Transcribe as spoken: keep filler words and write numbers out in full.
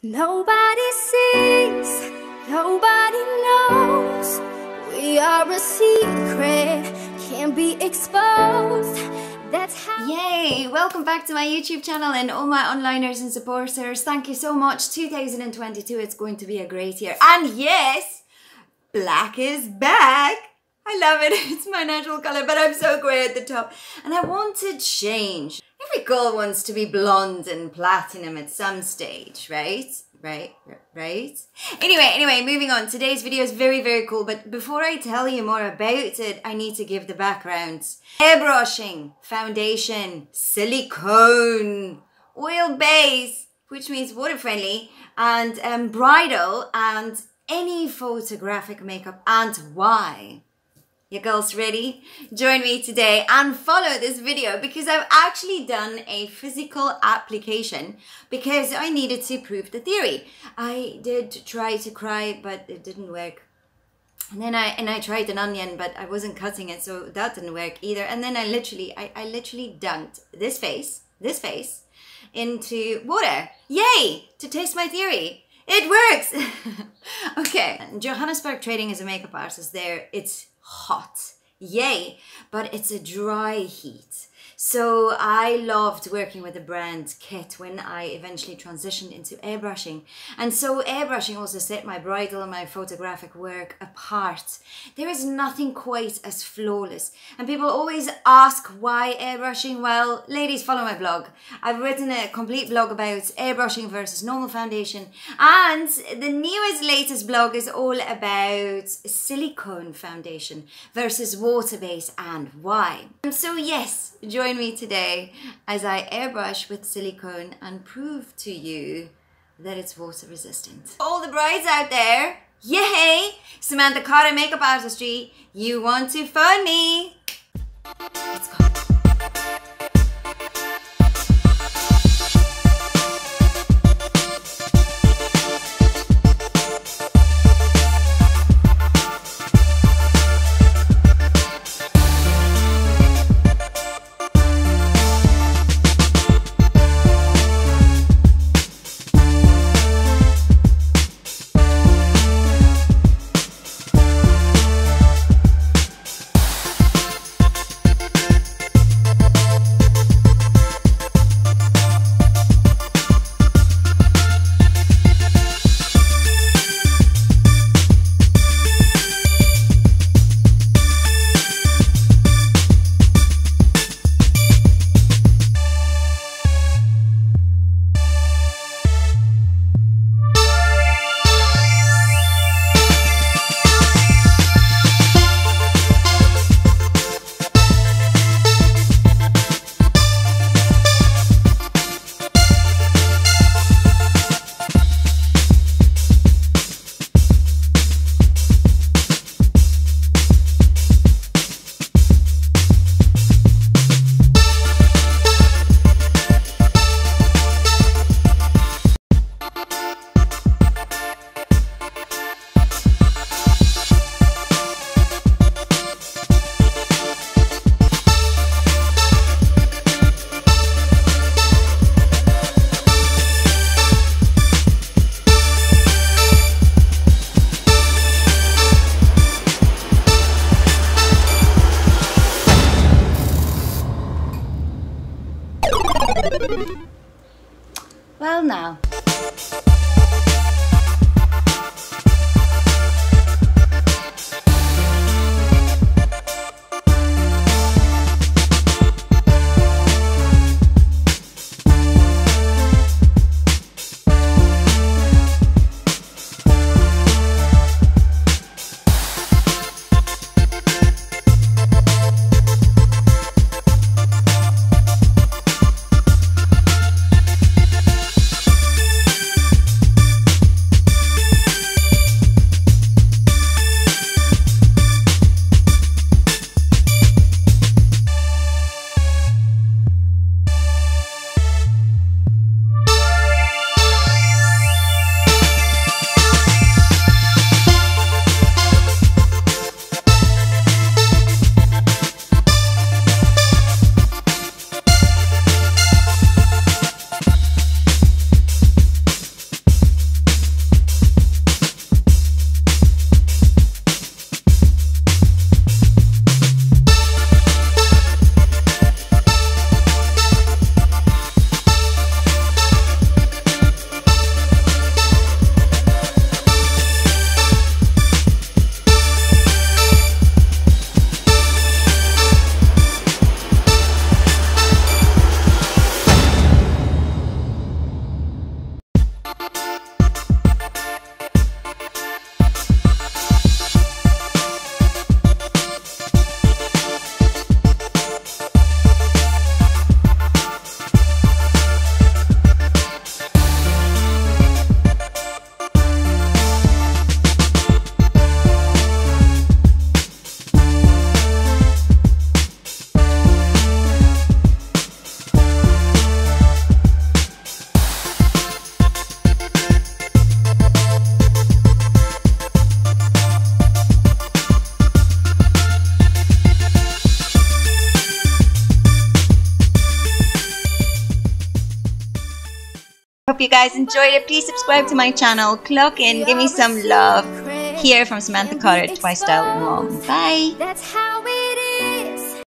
Nobody sees, nobody knows. We are a secret, can't be exposed. That's how. Yay! Welcome back to my YouTube channel and all my onliners and supporters. Thank you so much. two thousand twenty-two, it's going to be a great year. And yes, black is back. I love it. It's my natural color, but I'm so grey at the top. And I want to change. Every girl wants to be blonde and platinum at some stage, right? Right? Right? Anyway, anyway, moving on. Today's video is very, very cool, but before I tell you more about it, I need to give the backgrounds. Airbrushing, foundation, silicone, oil base, which means water-friendly, and um, bridal, and any photographic makeup, and why. You girls ready? Join me today and follow this video because I've actually done a physical application because I needed to prove the theory. I did try to cry, but it didn't work. And then I and I tried an onion, but I wasn't cutting it, so that didn't work either. And then I literally, I, I literally dunked this face, this face, into water. Yay! To taste my theory. It works! Okay. Johannesburg Trading is a makeup artist there. It's hot, yay, but it's a dry heat. So I loved working with the brand Kit when I eventually transitioned into airbrushing. And so airbrushing also set my bridal and my photographic work apart. There is nothing quite as flawless. And people always ask why airbrushing? Well, ladies, follow my blog. I've written a complete blog about airbrushing versus normal foundation. And the newest, latest blog is all about silicone foundation versus water base and why. So yes, join me today as I airbrush with silicone and prove to you that it's water resistant. All the brides out there, yay! Samantha Carter Makeup Artistry, you want to phone me? Let's go. Well now. Hope you guys enjoyed it. Please subscribe to my channel. Clock in. Give me some love. Here from Samantha Carter, Twice Styled Mom. Bye.